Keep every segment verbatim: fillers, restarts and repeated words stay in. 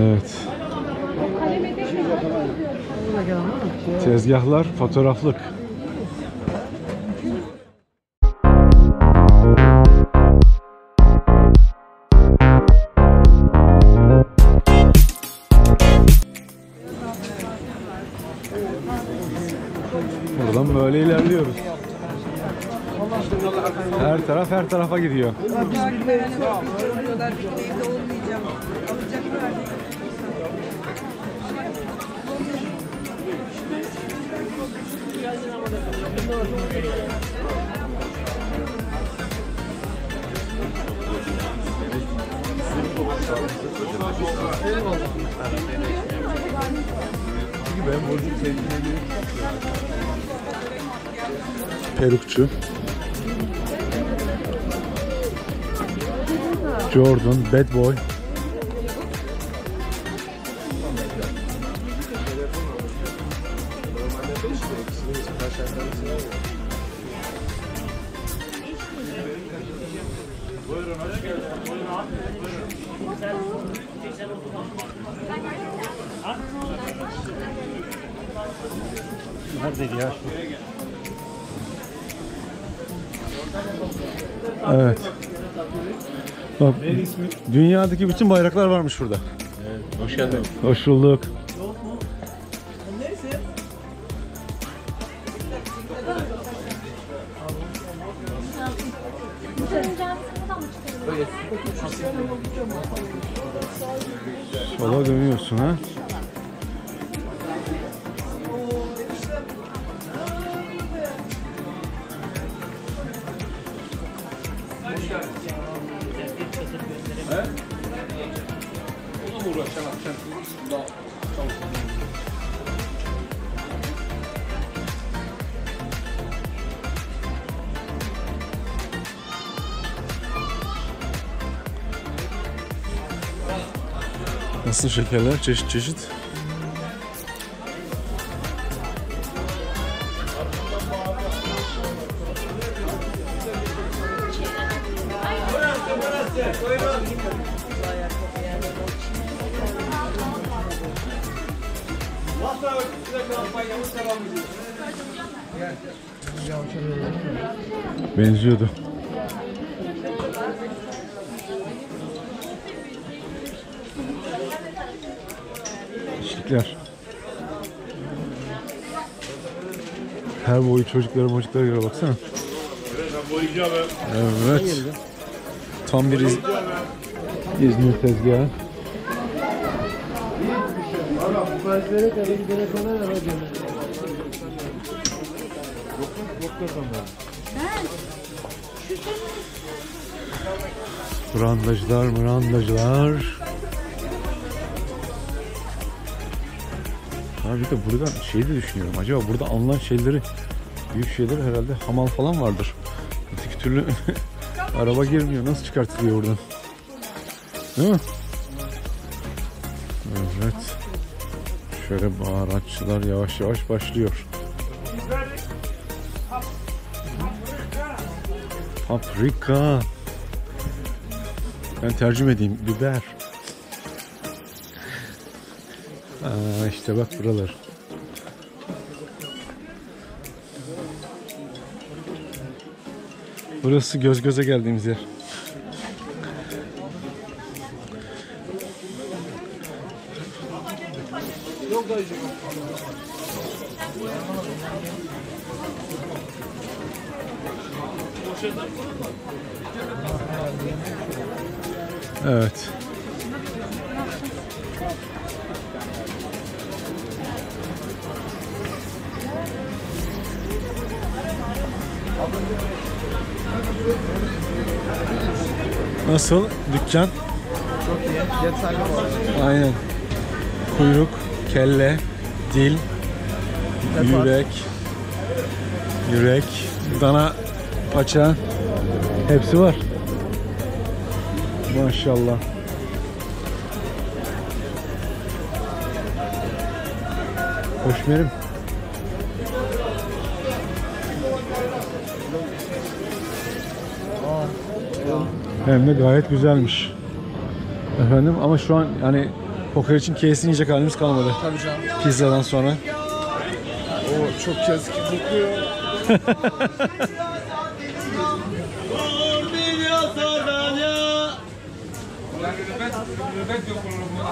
Evet. Tezgahlar fotoğraflık. Buradan böyle ilerliyoruz. Her taraf her tarafa gidiyor. Perukçu Jordan, Bad Boy. Neredeydi ya? Evet. Bak, dünyadaki bütün bayraklar varmış burada. Evet, hoş geldin. Hoş bulduk. Sola dönüyorsun ha? Nasıl şekerler? Çeşit çeşit. Benziyordu. İçlikler. Her boyu çocuklara çocuklara göre baksana. Evet. Tam bir İz İzmir tezgahı. Brandacılar, brandacılar. Abi de buradan şeyi de düşünüyorum. Acaba burada alınan şeyleri, büyük şeyleri herhalde hamal falan vardır. Öteki türlü araba girmiyor. Nasıl çıkartılıyor buradan? Değil mi? Evet. Şöyle baharatçılar yavaş yavaş başlıyor. Paprika. Ben tercüme edeyim. Biber. Aa, işte bak buralar. Burası göz göze geldiğimiz yer. Evet. Nasıl dükkan? Çok iyi. Yeterli var. Aynen. Kuyruk, kelle, dil, yürek, yürek, dana, paça, hepsi var. Maşallah. Koşmerim. Hem de gayet güzelmiş. Efendim ama şu an hani poker için K F C yiyecek halimiz kalmadı. Tabii canım. Pizzadan sonra. O çok yazık ki kokuyor.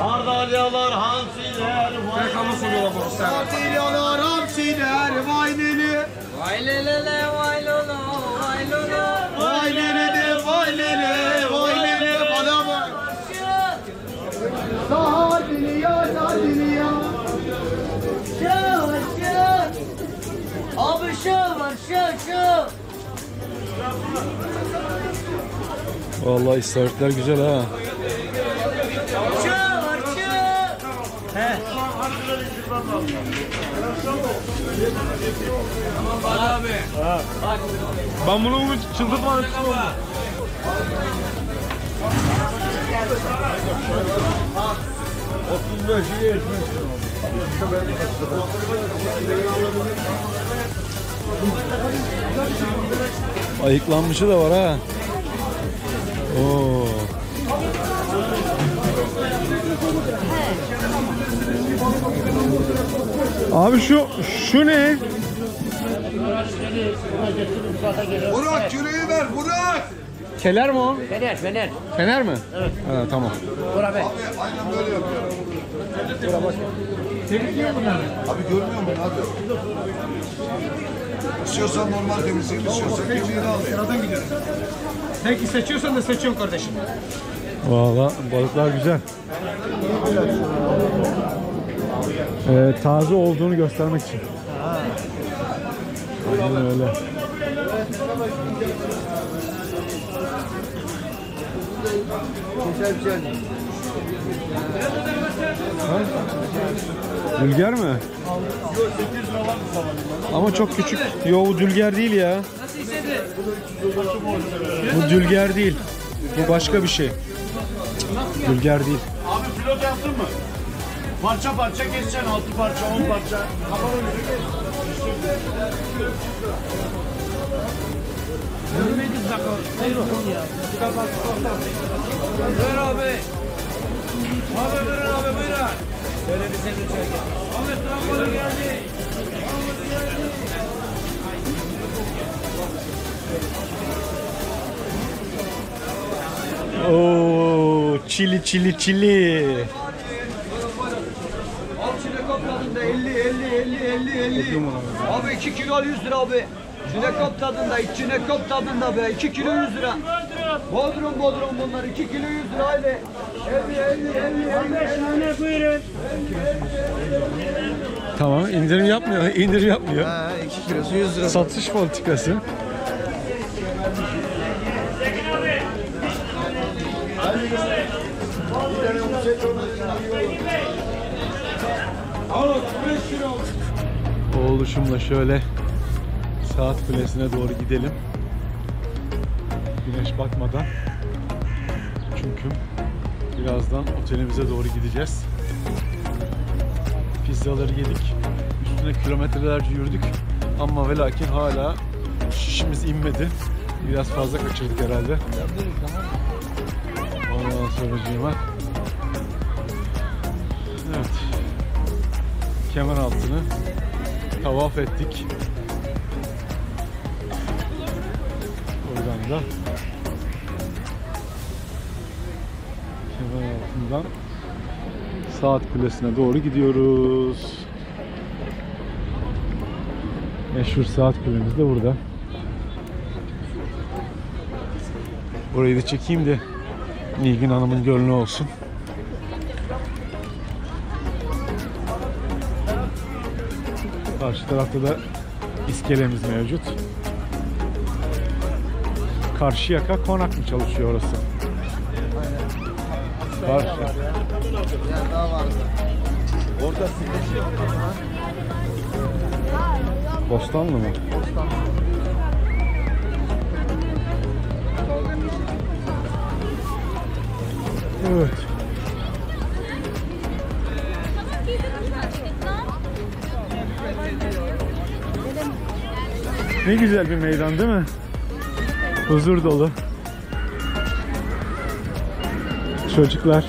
Ardalyalar hamsiler, Ardalyalar hamsiler, vay neli. Vay lelele, vay lolo, vay lolo. Vay lelele, vay lele, vay lele, bana bak. Daha dünya, daha dünya. Şık, şık. Abi şık var, şık, şık. Vallahi istaritler güzel ha. Abi. Ben bunu çıldırtmadım. otuz beşi yetmiş. Ayıklanmışı da var ha. Oo. Abi şu şu ne? Burak yüreği ver Burak. Keler mi o? Fener, fener. Fener mi? Evet. Ha, tamam. Burak Bey. Abi aynen böyle yapıyor. Burak bak. Temizliyor bunları. Abi görmüyor musun abi? İstiyorsan normal temizlik, istiyorsan kemiğini al. Sıradan gidelim. Peki seçiyorsan da seçiyorum kardeşim. Valla balıklar güzel. Ee, taze olduğunu göstermek için. Aynen öyle. Dülger mi? Ama çok küçük. Yo, bu dülger değil ya. Bu dülger değil. Bu başka bir şey. Dülger değil. Abi pilot yaptın mı? Parça parça geçeceksin, altı parça, on parça. Kafanı yüzü buyur abi. Abi buyur abi, buyur. Böyle bir sen üç ay gel. Abi tramvara geldi. Ooo, çili çili çili. elli elli elli elli elli. Abi iki kilo yüz lira abi. Cünekop tadında, iç cünekop tadında be. iki kilo yüz lira. Bodrum bodrum bunlar. iki kilo yüz lira abi. elli elli elli elli. Buyurun. Tamam, indirim yapmıyor. İndirim yapmıyor. Ha, iki kilosu yüz lira. Satış politikası. Oğluşumla şöyle saat kulesine doğru gidelim. Güneş batmadan. Çünkü birazdan otelimize doğru gideceğiz. Pizzaları yedik. Üstüne kilometrelerce yürüdük. Ama ve lakin hala şişimiz inmedi. Biraz fazla kaçırdık herhalde. Ondan sonracığıma. Evet. Kemeraltı'nı tavaf ettik. Oradan da Kemeraltı'ndan Saat Kulesi'ne doğru gidiyoruz. Meşhur Saat Kulemiz de burada. Burayı da çekeyim de Nilgün Hanım'ın gönlü olsun. Karşı tarafta da iskelemiz mevcut. Karşıyaka Konak mı çalışıyor orası? Aynen. Var. Orada Bostanlı mı? Bostanlı. Evet. Ne güzel bir meydan değil mi? Huzur dolu. çocuklar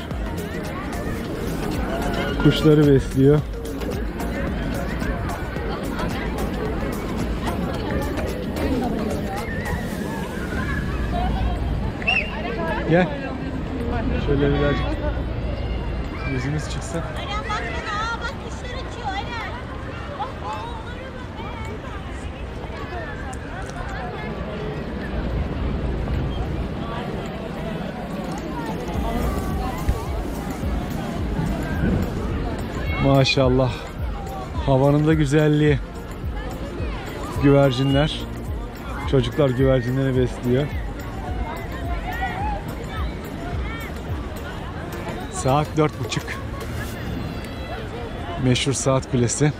kuşları besliyor. Gel. Şöyle birazcık yüzümüz çıksın. Maşallah. Havanın da güzelliği. Güvercinler. Çocuklar güvercinleri besliyor. Saat dört buçuk. Meşhur saat kulesi.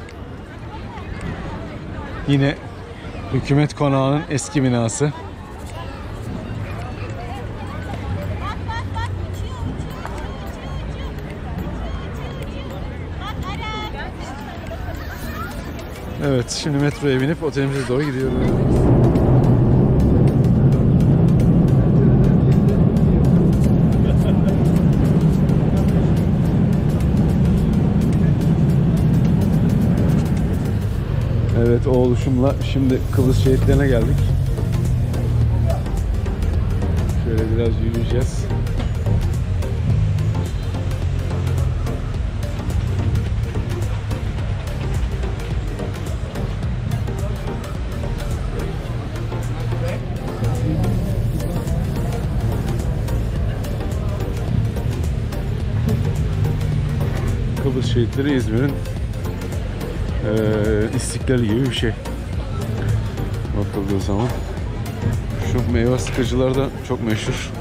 Yine Hükümet Konağı'nın eski binası. Evet, şimdi metroya binip otelimize doğru gidiyoruz. Evet, oğluşumla şimdi Kılıç Şehitlerine geldik. Şöyle biraz yürüyeceğiz. Kılıç Şehitleri İzmir'in e, istiklali gibi bir şey. Bakıldığı zaman şu meyve sıkıcılar da çok meşhur.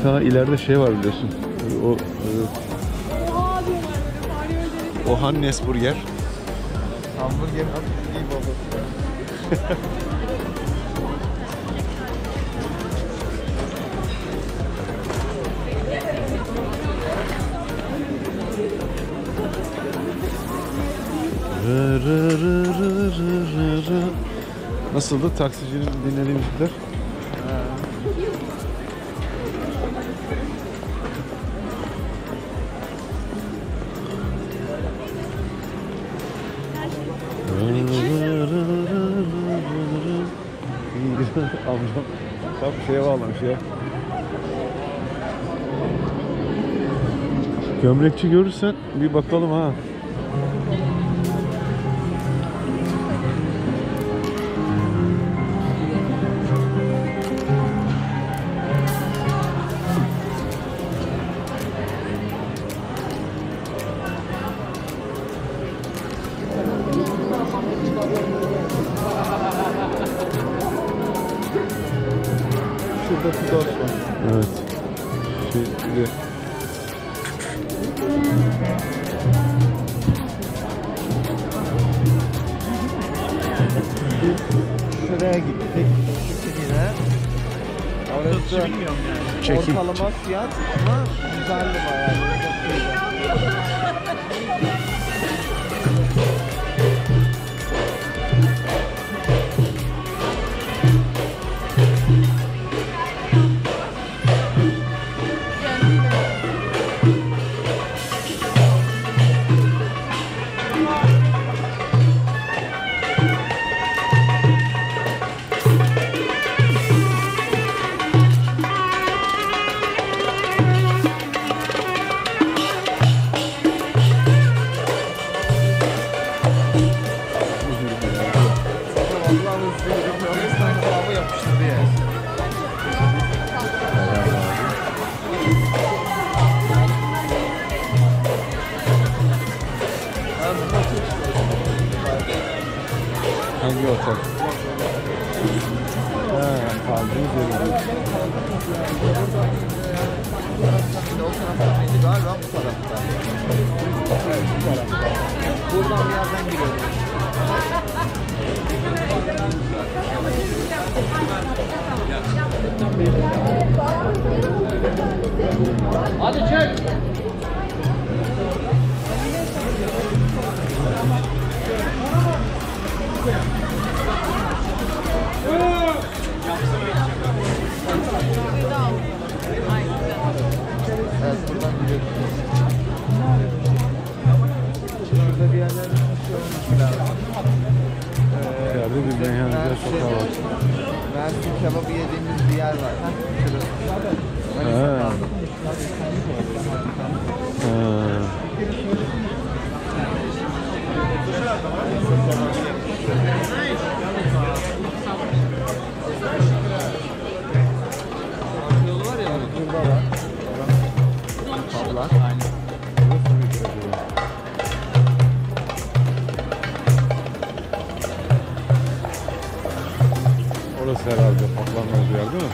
Bir daha ileride şey var biliyorsun. O o, o Hannes burger. Hamburger iyi baba. Nasıldı taksicinin dinlediği müzikler? Amcam tam şeye bağlamış ya. Gömlekçi görürsen bir bakalım ha. Evet. Şimdi şuraya gittik. Orası çekim. Ortalama fiyat ama güzeldi bayağı. Hangi otel? Heee, kaldığımız yeri. Şimdi o taraftan bir galiba bu taraftan. Buradan bir yerden giriyoruz. Hadi çek! Evet, buradan gidiyoruz. Burada bir yerler şey olmuş lazım. Yerde bir meyhanede sokağı var. Mersin kebabı yediğimiz bir yer var. Şurada. Orası herhalde patlanmaz bir yer değil mi?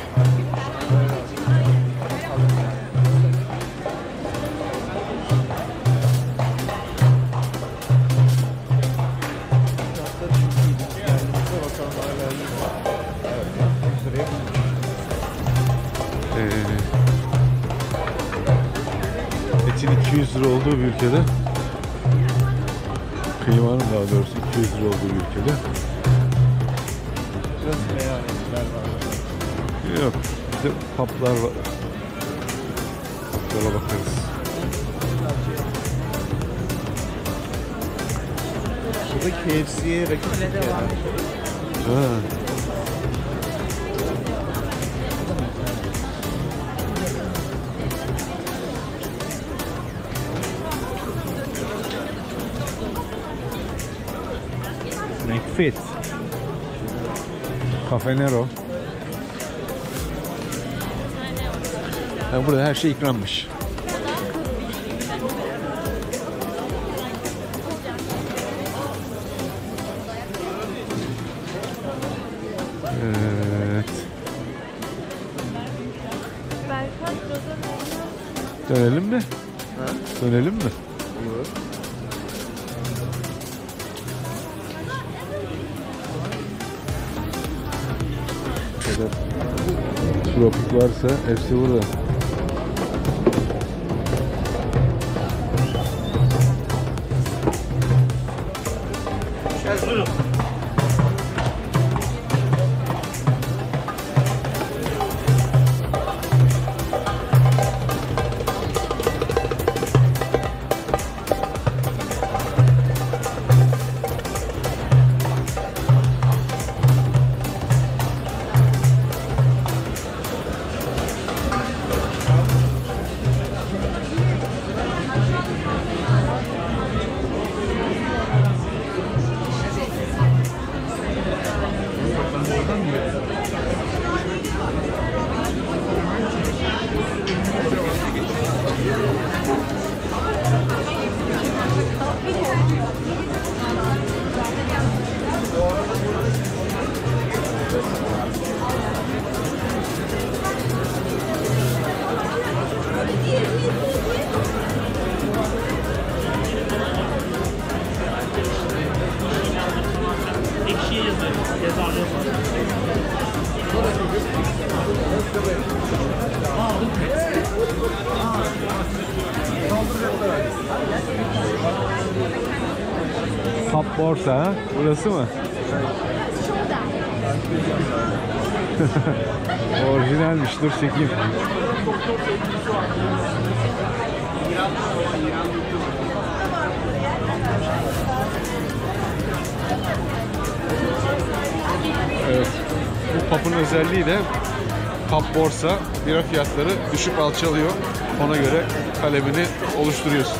iki yüz lira olduğu bir ülkede, kıymanın daha doğrusu iki yüz lira olduğu bir ülkede. Biraz meyhaneler var. Yok, bir de paplar var. Paplara bakarız. Burada K F C'ye rakip bir yer var. Ha. Fit. Kafe Nero. Yani burada her şey ikrammış. Evet. Dönelim mi? Ha? Dönelim mi? Olur. Tropik varsa hepsi burada. Sap borsa ha? Burası mı? Orijinalmiş, dur çekeyim. Evet. Bu papın özelliği de pap borsa, bira fiyatları düşüp alçalıyor. Ona göre talebini oluşturuyorsun.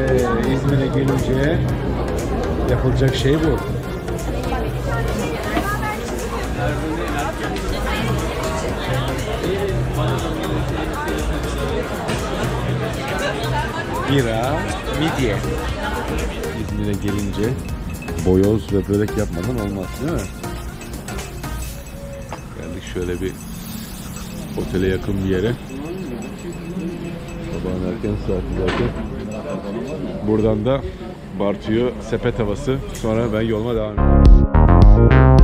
Ee, İzmir'e gelince yapılacak şey bu. Bira, midye. İzmir'e gelince boyoz ve börek yapmadan olmaz değil mi? Geldik şöyle bir otele yakın bir yere. Sabahın erken saatlerken. Buradan da Bartu'yu sepet havası. Sonra ben yoluma devam ediyorum.